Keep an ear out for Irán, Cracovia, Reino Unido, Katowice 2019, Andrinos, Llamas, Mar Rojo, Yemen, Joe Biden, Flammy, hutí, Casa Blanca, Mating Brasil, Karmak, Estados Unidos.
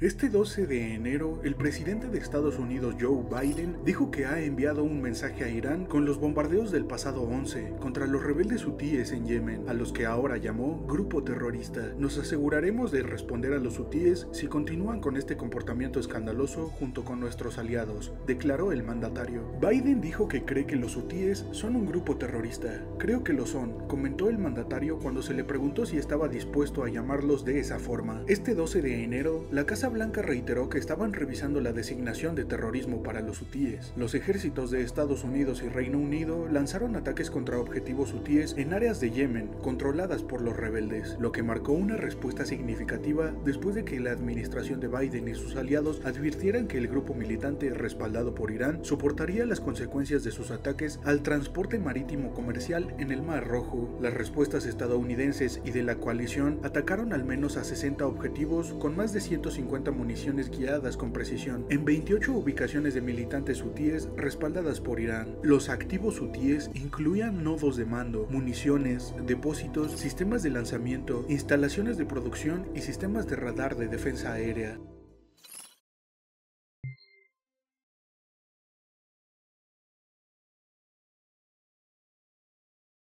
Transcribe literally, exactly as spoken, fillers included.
Este doce de enero, el presidente de Estados Unidos, Joe Biden, dijo que ha enviado un mensaje a Irán con los bombardeos del pasado once contra los rebeldes hutíes en Yemen, a los que ahora llamó grupo terrorista. Nos aseguraremos de responder a los hutíes si continúan con este comportamiento escandaloso junto con nuestros aliados, declaró el mandatario. Biden dijo que cree que los hutíes son un grupo terrorista. Creo que lo son, comentó el mandatario cuando se le preguntó si estaba dispuesto a llamarlos de esa forma. Este doce de enero, la Casa Blanca reiteró que estaban revisando la designación de terrorismo para los hutíes. Los ejércitos de Estados Unidos y Reino Unido lanzaron ataques contra objetivos hutíes en áreas de Yemen controladas por los rebeldes, lo que marcó una respuesta significativa después de que la administración de Biden y sus aliados advirtieran que el grupo militante respaldado por Irán soportaría las consecuencias de sus ataques al transporte marítimo comercial en el Mar Rojo. Las respuestas estadounidenses y de la coalición atacaron al menos a sesenta objetivos con más de ciento cincuenta municiones guiadas con precisión en veintiocho ubicaciones de militantes hutíes respaldadas por Irán. Los activos hutíes incluían nodos de mando, municiones, depósitos, sistemas de lanzamiento, instalaciones de producción y sistemas de radar de defensa aérea.